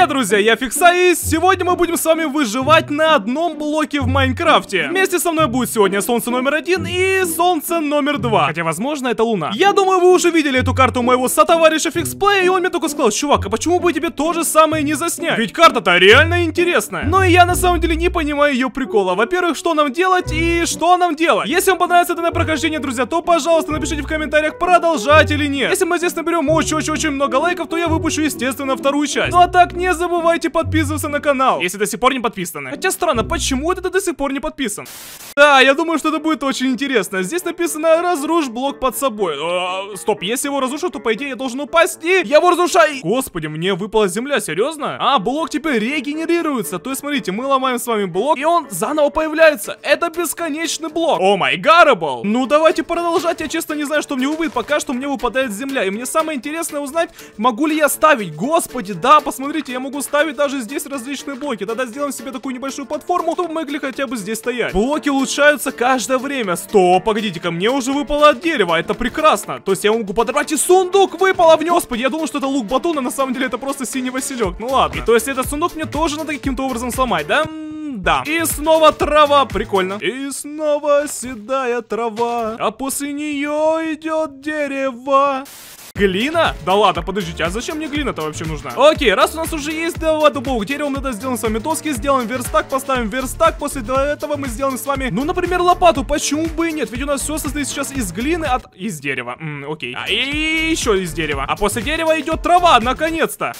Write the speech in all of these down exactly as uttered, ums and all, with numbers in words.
Привет, друзья, я Фиксай, и сегодня мы будем с вами выживать на одном блоке в Майнкрафте. Вместе со мной будет сегодня солнце номер один и солнце номер два, хотя, возможно, это луна. Я думаю, вы уже видели эту карту моего сотоварища Фиксплея, и он мне только сказал: чувак, а почему бы тебе то же самое не заснять? Ведь карта-то реально интересная. Но и я на самом деле не понимаю ее прикола. Во-первых, что нам делать и что нам делать? Если вам понравится это на прохождение, друзья, то, пожалуйста, напишите в комментариях, продолжать или нет. Если мы здесь наберем очень-очень-очень много лайков, то я выпущу, естественно, вторую часть. Ну а так, не забывайте подписываться на канал, если до сих пор не подписаны. Хотя странно, почему это ты до сих пор не подписан? Да, я думаю, что это будет очень интересно. Здесь написано: разрушь блок под собой. Э, стоп, если его разрушу, то по идее я должен упасть, и я его разрушаю. Господи, мне выпала земля, серьезно? А, блок теперь регенерируется. То есть, смотрите, мы ломаем с вами блок, и он заново появляется. Это бесконечный блок. О май гарабл. Ну, давайте продолжать. Я честно не знаю, что мне выпадет. Пока что мне выпадает земля. И мне самое интересное узнать, могу ли я ставить. Господи, да, посмотрите, я могу ставить даже здесь различные блоки. Тогда сделаем себе такую небольшую платформу, чтобы мы могли хотя бы здесь стоять. Блоки улучшаются каждое время. Стоп, погодите-ка, мне уже выпало от дерева. Это прекрасно. То есть я могу подобрать, и сундук выпало в него. Господи, я думал, что это лук батун, а на самом деле это просто синий василек. Ну ладно. И то есть этот сундук мне тоже надо каким-то образом сломать, да? Да. И снова трава. Прикольно. И снова седая трава. А после нее идет дерево. Глина? Да ладно, подождите, а зачем мне глина-то вообще нужна? Окей, раз у нас уже есть два дубовых дерева, мы это сделаем с вами доски, сделаем верстак, поставим верстак, после этого мы сделаем с вами, ну, например, лопату, почему бы и нет? Ведь у нас все состоит сейчас из глины, от... из дерева, М, окей, а, и еще из дерева, а после дерева идет трава, наконец-то!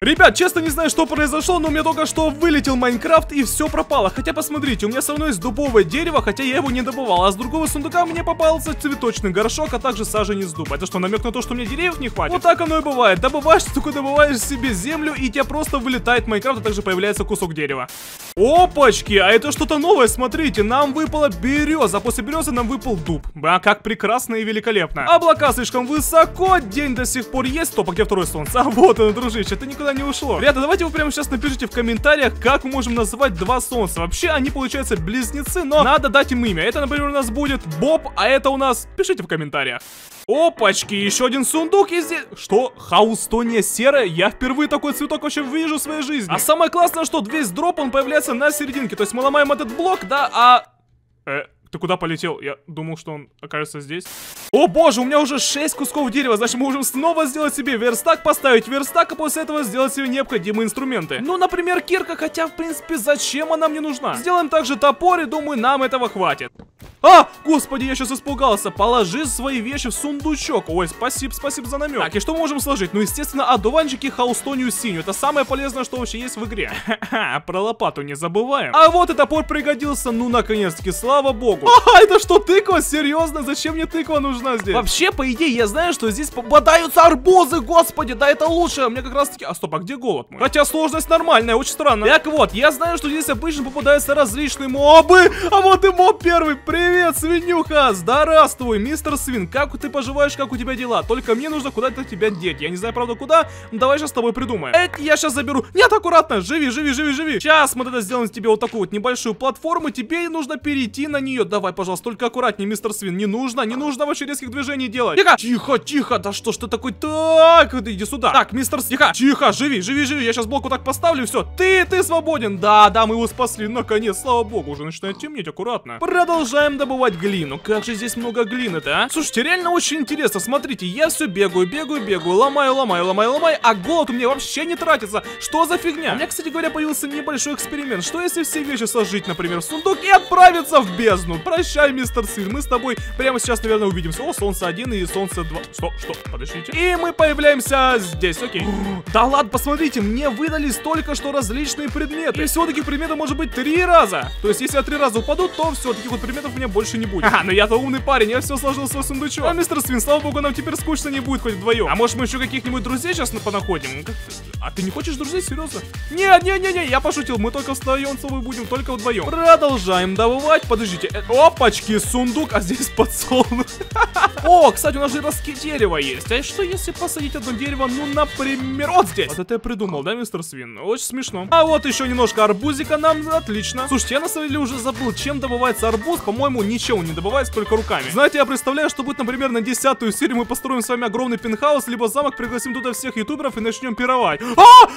Ребят, честно не знаю, что произошло, но у меня только что вылетел Майнкрафт и все пропало. Хотя, посмотрите, у меня со мной есть дубовое дерево, хотя я его не добывал. А с другого сундука мне попался цветочный горшок, а также саженец дуба. Это что, намек на то, что мне деревьев не хватит? Вот так оно и бывает. Добываешь, только добываешь себе землю, и тебе просто вылетает Майнкрафт, а также появляется кусок дерева. Опачки, а это что-то новое, смотрите, нам выпала береза, а после березы нам выпал дуб. А как прекрасно и великолепно. Облака слишком высоко, день до сих пор есть. Стоп, а где второе солнце? А вот оно, дружище, ты никуда не ушло. Ребята, давайте вы прямо сейчас напишите в комментариях, как мы можем называть два солнца. Вообще, они, получается, близнецы, но надо дать им имя. Это, например, у нас будет Боб, а это у нас... Пишите в комментариях. Опачки, еще один сундук и здесь... Что? Хаустония серая? Я впервые такой цветок вообще вижу в своей жизни. А самое классное, что весь дроп, он появляется на серединке. То есть мы ломаем этот блок, да, а... Э, ты куда полетел? Я думал, что он окажется здесь. О боже, у меня уже шесть кусков дерева, значит мы можем снова сделать себе верстак, поставить верстак, а после этого сделать себе необходимые инструменты. Ну, например, кирка, хотя, в принципе, зачем она мне нужна? Сделаем также топор, и думаю, нам этого хватит. А, господи, я сейчас испугался. Положи свои вещи в сундучок. Ой, спасибо, спасибо за намек. Так, и что мы можем сложить? Ну, естественно, одуванчики, хаустонию синюю. Это самое полезное, что вообще есть в игре. Ха-ха, про лопату не забываем. А вот и топор пригодился, ну, наконец-таки, слава богу. А, это что, тыква? Серьезно? Зачем мне тыква нужна здесь? Вообще, по идее, я знаю, что здесь попадаются арбузы, господи, да это лучше. Мне как раз-таки... А, стоп, а где голод мой? Хотя сложность нормальная, очень странно. Так вот, я знаю, что здесь обычно попадаются различные мобы. А вот и моб первый, привет. Привет, свинюха! Здравствуй, мистер Свин. Как ты поживаешь, как у тебя дела? Только мне нужно куда-то тебя деть. Я не знаю, правда, куда. Давай сейчас с тобой придумаем. Эть, я сейчас заберу. Нет, аккуратно. Живи, живи, живи, живи. Сейчас мы тогда сделаем тебе вот такую вот небольшую платформу. Тебе нужно перейти на нее. Давай, пожалуйста, только аккуратнее, мистер Свин. Не нужно, не нужно вообще резких движений делать. Тихо, тихо, тихо. Да что ж ты такой? Так, иди сюда. Так, мистер Свин. Тихо, тихо, живи, живи, живи. Я сейчас блок вот так поставлю. Все, ты, ты свободен. Да, да, мы его спасли. Наконец, слава богу, уже начинает темнеть. Аккуратно. Продолжаем добывать глину. Как же здесь много глины-то, а? Слушайте, реально очень интересно. Смотрите, я все бегаю, бегаю, бегаю, ломаю, ломаю, ломаю, ломаю, а голод у меня вообще не тратится. Что за фигня? У меня, кстати говоря, появился небольшой эксперимент. Что если все вещи сложить, например, в сундук и отправиться в бездну? Прощай, мистер Свин, мы с тобой прямо сейчас, наверное, увидимся. О, солнце один и солнце два. Что? Что? Подождите. И мы появляемся здесь, окей. Да ладно, посмотрите, мне выдались только что различные предметы. И все-таки предметы может быть три раза. То есть, если я три раза упаду, то все-таки вот предметов у меня больше не будет. Ага, но я-то умный парень, я все сложил в свой сундучок. А мистер Свин, слава богу, нам теперь скучно не будет хоть вдвоем. А может мы еще каких-нибудь друзей сейчас понаходим? А ты не хочешь друзей, серьезно? Не, не, не, не, я пошутил, мы только встаем, целую будем, только вдвоем. Продолжаем добывать. Подождите, э, Опачки, сундук, а здесь подсолнух. О, кстати, у нас же раски дерева есть. А что если посадить одно дерево, ну, например, вот здесь? Вот это я придумал, да, мистер Свин? Очень смешно. А вот еще немножко арбузика нам, отлично. Слушайте, я на самом деле уже забыл, чем добывается арбуз. По-моему, ничего не добывается, только руками. Знаете, я представляю, что будет, например, на десятую серию мы построим с вами огромный пентхаус, либо замок, пригласим туда всех ютуберов и начнем пировать. А!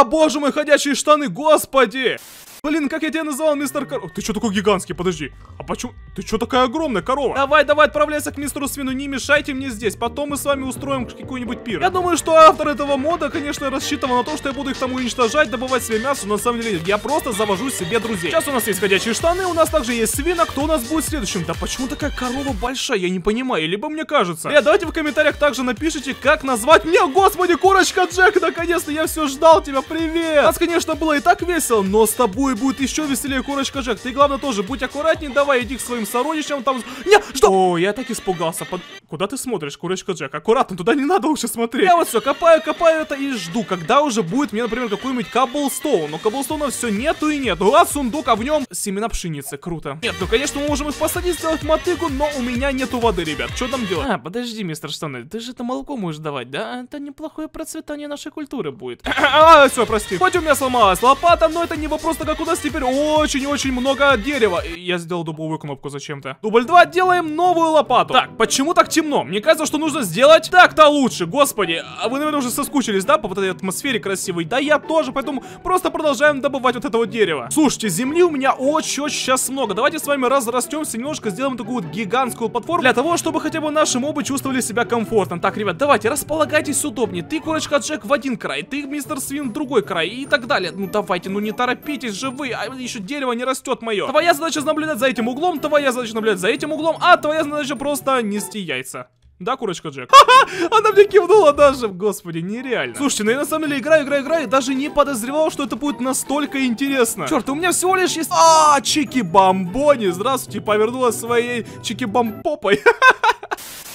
А, боже мой, ходячие штаны, господи! Блин, как я тебя называл, мистер Корова? Ты что такой гигантский, подожди. А почему? Ты что такая огромная корова? Давай, давай, отправляйся к мистеру Свину, не мешайте мне здесь. Потом мы с вами устроим какой-нибудь пир. Я думаю, что автор этого мода, конечно, рассчитывал на то, что я буду их там уничтожать, добывать себе мясо. Но на самом деле, я просто завожу себе друзей. Сейчас у нас есть ходячие штаны, у нас также есть свинок. Кто у нас будет следующим? Да почему такая корова большая? Я не понимаю, либо мне кажется. Ребят, давайте в комментариях также напишите, как назвать меня. Господи, курочка Джек, наконец-то я все ждал тебя, привет. У нас, конечно, было и так весело, но с тобой будет еще веселее, курочка Джек. Ты, главное, тоже будь аккуратней, давай иди к своим сородичам там. Не, что? О, я так испугался. Под... Куда ты смотришь, курочка Джек? Аккуратно, туда не надо уже смотреть. Я вот все копаю, копаю это и жду, когда уже будет мне, например, какой-нибудь каблстоун. Но каблстоуна все нету и нету. У нас сундук, а в нем семена пшеницы, круто. Нет, ну, конечно, мы можем их посадить, сделать мотыгу, но у меня нету воды, ребят. Что там делать? А, подожди, мистер Штаны, ты же это молоко можешь давать, да? Это неплохое процветание нашей культуры будет. А, все, прости. Хоть у меня сломалась лопата, но это не вопрос, как у нас теперь очень-очень много дерева. Я сделал дубовую кнопку зачем-то. Дубль два, делаем новую лопату. Так, почему так темно? Мне кажется, что нужно сделать так-то лучше, господи. А вы, наверное, уже соскучились, да, по вот этой атмосфере красивой? Да, я тоже, поэтому просто продолжаем добывать вот этого дерева. Слушайте, земли у меня очень-очень сейчас много. Давайте с вами разрастемся немножко, сделаем такую вот гигантскую платформу для того, чтобы хотя бы наши мобы чувствовали себя комфортно. Так, ребят, давайте, располагайтесь удобнее. Ты, курочка Джек, в один край, ты, мистер Свин, в другой край и так далее. Ну, давайте, ну не торопитесь, живы, а еще дерево не растет мое. Твоя задача наблюдать за этим углом, твоя задача наблюдать за этим углом, а твоя задача просто нести яйца. Да, курочка Джек? Ха-ха! Она мне кивнула даже, господи, нереально. Слушайте, ну я на самом деле играю, играю, играю, и даже не подозревал, что это будет настолько интересно. Черт, у меня всего лишь есть... А, Чики-Бомбони, здравствуйте, повернула своей Чики-Бомбопой.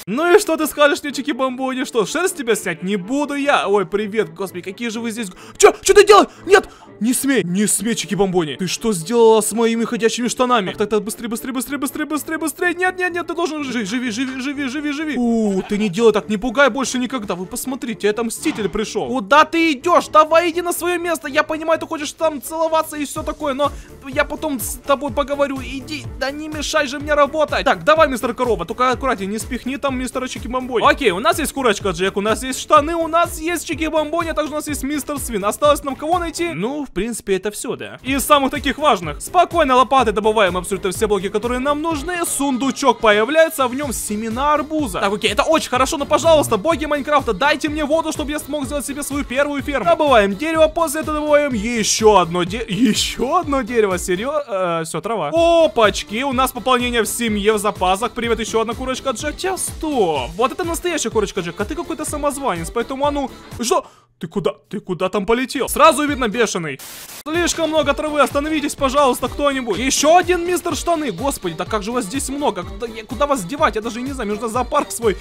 Ну и что ты скажешь, мне, Чики-Бомбони? Что, шерсть тебя снять не буду я? Ой, привет, господи, какие же вы здесь... Че, что ты делаешь? Нет! Не смей, не смей, Чики-Бомбони. Ты что сделала с моими ходячими штанами? Так, так, так, быстрее, быстрее, быстрее, быстрее, быстрее, быстрее. Нет, нет, нет, ты должен жить. Живи, живи, живи, живи, живи. У, ты не делай так, не пугай больше никогда. Вы посмотрите, это мститель пришел. Куда ты идешь? Давай иди на свое место. Я понимаю, ты хочешь там целоваться и все такое, но я потом с тобой поговорю. Иди, да не мешай же мне работать. Так, давай, мистер Корова, только аккуратнее, не спихни там мистера Чики-Бомбони. Окей, у нас есть курочка Джек, у нас есть штаны, у нас есть Чики-Бомбони, а также у нас есть мистер Свин. Осталось нам кого найти? Ну, в принципе, это все, да. Из самых таких важных. Спокойно лопатой добываем абсолютно все блоки, которые нам нужны. Сундучок появляется, а в нем семена арбуза. Так, окей, это очень хорошо, но, пожалуйста, боги Майнкрафта, дайте мне воду, чтобы я смог сделать себе свою первую ферму. Добываем дерево, после этого добываем еще одно дерево. Еще одно дерево, серьезно? Э, все, трава. Опачки, у нас пополнение в семье, в запасах. Привет, еще одна курочка Джек. Хотя, стоп. Вот это настоящая курочка Джек, а ты какой-то самозванец, поэтому, а ну... Что? Ты куда? Ты куда там полетел? Сразу видно, бешеный. Слишком много травы, остановитесь, пожалуйста, кто-нибудь. Еще один мистер Штаны. Господи, да как же вас здесь много. Куда, куда вас девать? Я даже не знаю, нужно зоопарк свой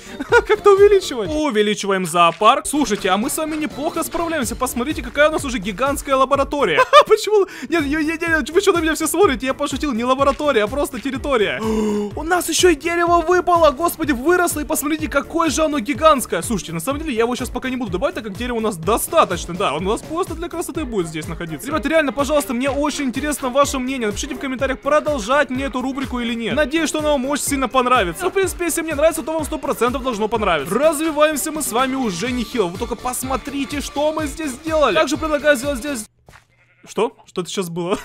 как-то увеличивать. Увеличиваем зоопарк. Слушайте, а мы с вами неплохо справляемся. Посмотрите, какая у нас уже гигантская лаборатория. Почему? Нет, нет, вы что на меня все смотрите? Я пошутил, не лаборатория, а просто территория. У нас еще и дерево выпало. Господи, выросло, и посмотрите, какое же оно гигантское. Слушайте, на самом деле, я его сейчас пока не буду добавить, так как дерево у нас достаточно, да, он у нас просто для красоты будет здесь находиться. Ребята, реально, пожалуйста, мне очень интересно ваше мнение. Напишите в комментариях, продолжать мне эту рубрику или нет. Надеюсь, что она вам очень сильно понравится. Ну, в принципе, если мне нравится, то вам сто процентов должно понравиться. Развиваемся мы с вами уже нехило. Вы только посмотрите, что мы здесь сделали. Также предлагаю сделать здесь... Что? Что это сейчас было?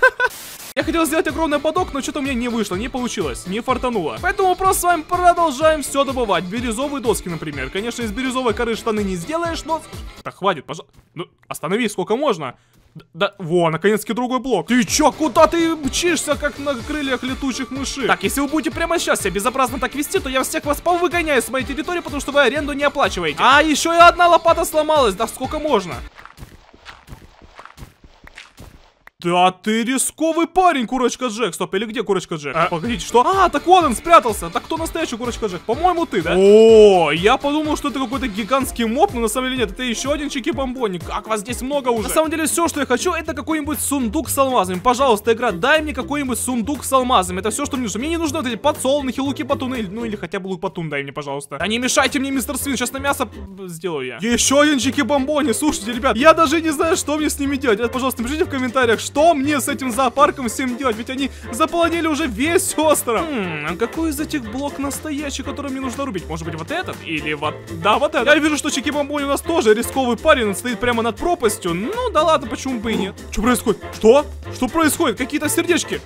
Я хотел сделать огромный подок, но что-то у меня не вышло, не получилось, не фартануло. Поэтому просто с вами продолжаем все добывать. Бирюзовые доски, например. Конечно, из бирюзовой коры штаны не сделаешь, но... Да хватит, пожалуйста. Ну, остановись, сколько можно. Да, да, во, наконец-таки другой блок. Ты чё, куда ты мчишься, как на крыльях летучих мышей? Так, если вы будете прямо сейчас себя безобразно так вести, то я всех вас повыгоняю с моей территории, потому что вы аренду не оплачиваете. А, еще и одна лопата сломалась, да сколько можно? Да ты рисковый парень, курочка Джек. Стоп, или где курочка Джек? А? Погодите, что? А, так вот он спрятался. Так кто настоящий курочка Джек? По-моему, ты, да? О, я подумал, что это какой-то гигантский моб, но на самом деле нет. Это еще один чики-бомбони. Как вас здесь много уже. На самом деле все, что я хочу, это какой-нибудь сундук с алмазами. Пожалуйста, игра, дай мне какой-нибудь сундук с алмазами. Это все, что мне нужно. Мне не нужны вот эти подсолнухи, луки-патуны. Ну или хотя бы лук-патун дай мне, пожалуйста. Да не мешайте мне, мистер Свин. Сейчас на мясо сделаю я. Еще один чики-бомбони. Слушайте, ребят, я даже не знаю, что мне с ними делать. Ребят, пожалуйста, напишите в комментариях, что мне с этим зоопарком всем делать, ведь они заполонили уже весь остров. Хм, а какой из этих блок настоящий, который мне нужно рубить? Может быть, вот этот? Или вот... Да, вот этот. Я вижу, что чики-бомбони у нас тоже рисковый парень, он стоит прямо над пропастью. Ну да ладно, почему бы и нет. Что происходит? Что? Что происходит? Какие-то сердечки.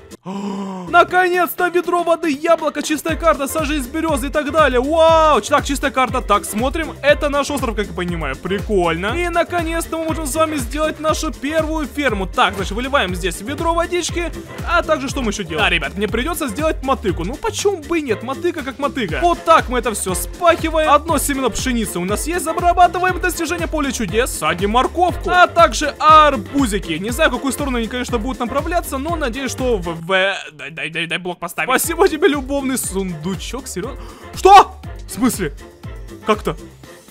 Наконец-то ведро воды, яблоко, чистая карта, сажа из березы и так далее. Вау! Так, чистая карта. Так, смотрим. Это наш остров, как я понимаю. Прикольно. И наконец-то мы можем с вами сделать нашу первую ферму. Так, значит, выливаем здесь ведро водички. А также что мы еще делаем? Да, ребят, мне придется сделать мотыку. Ну почему бы и нет? Мотыка как мотыка. Вот так мы это все спахиваем. Одно семено пшеницы у нас есть. Обрабатываем достижение поля чудес. Садим морковку. А также арбузики. Не знаю, в какую сторону они, конечно, будут направляться, но надеюсь, что в... в... Дай, дай, дай, дай блок поставить. Спасибо тебе, любовный сундучок, серьезно? Что? В смысле? Как-то?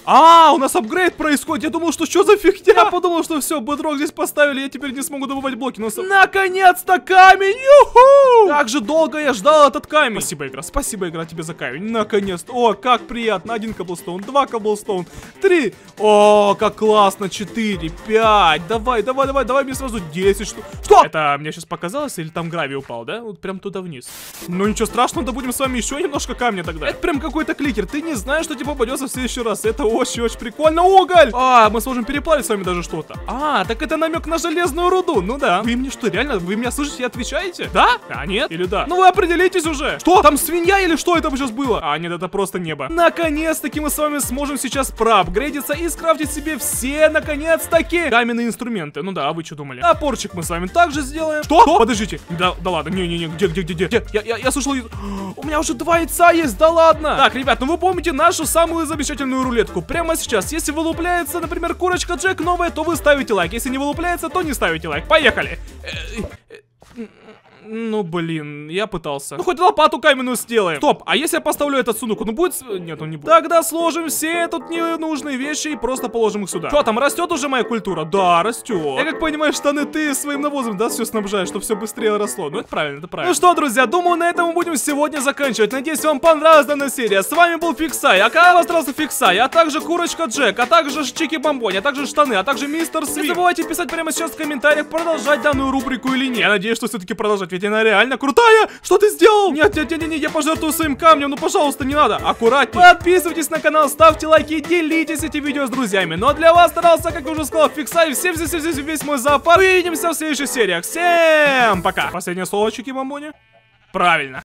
А, у нас апгрейд происходит. Я думал, что что за фигня? Я подумал, что все, бедрок здесь поставили, я теперь не смогу добывать блоки. Но... Наконец-то камень! Ю-ху! Как же долго я ждал этот камень. Спасибо, игра. Спасибо, игра, тебе за камень. Наконец-то. О, как приятно. Один каблстоун, два каблстоун, три. О, как классно. Четыре, пять. Давай, давай, давай, давай мне сразу десять штук. Что? Это мне сейчас показалось, или там гравий упал, да? Вот прям туда вниз. Ну ничего страшного, добудем с вами еще немножко камня тогда. Это прям какой-то кликер. Ты не знаешь, что тебе попадется в следующий раз. Это очень-очень прикольно. Уголь! А, мы сможем переплавить с вами даже что-то. А, так это намек на железную руду. Ну да. Вы мне что, реально? Вы меня слышите и отвечаете? Да? А нет? Или да? Ну вы определитесь уже. Что? Там свинья или что это сейчас было? А, нет, это просто небо. Наконец-таки мы с вами сможем сейчас проапгрейдиться и скрафтить себе все, наконец-таки, каменные инструменты. Ну да, а вы что думали? Топорчик мы с вами также сделаем. Что? Что? Подождите. Да, да ладно. Не-не-не. Где, где, где, где? Я, я, я слышал... У меня уже два яйца есть. Да ладно. Так, ребят, ну вы помните нашу самую замечательную рулетку. Прямо сейчас, если вылупляется, например, курочка Джек новая, то вы ставите лайк. Если не вылупляется, то не ставите лайк. Поехали! Ну, блин, я пытался. Ну, хоть лопату каменную сделаем. Стоп, а если я поставлю этот сундук, он будет... Нет, он не будет. Тогда сложим все тут ненужные вещи и просто положим их сюда. Что там, растет уже моя культура? Да, растет. Я как понимаю, штаны ты своим навозом, да, все снабжаешь, чтобы все быстрее росло. Ну, это правильно, это правильно. Ну что, друзья, думаю, на этом мы будем сегодня заканчивать. Надеюсь, вам понравилась данная серия. С вами был Фиксай, а когда вас сразу Фиксай, а также курочка Джек, а также чики-бомбони, а также штаны, а также мистер Свин. Не забывайте писать прямо сейчас в комментариях, продолжать данную рубрику или нет. Я надеюсь, что все-таки продолжать. Ведь она реально крутая! Что ты сделал? Нет, нет, нет, нет, я пожертвую своим камнем, ну пожалуйста, не надо. Аккуратнее. Подписывайтесь на канал, ставьте лайки, делитесь этим видео с друзьями. Ну а для вас старался, как я уже сказал, Фиксай. Всем здесь весь мой зоопарк. Увидимся в следующих сериях. Всем пока. Последнее слово, чики-бомбони. Правильно.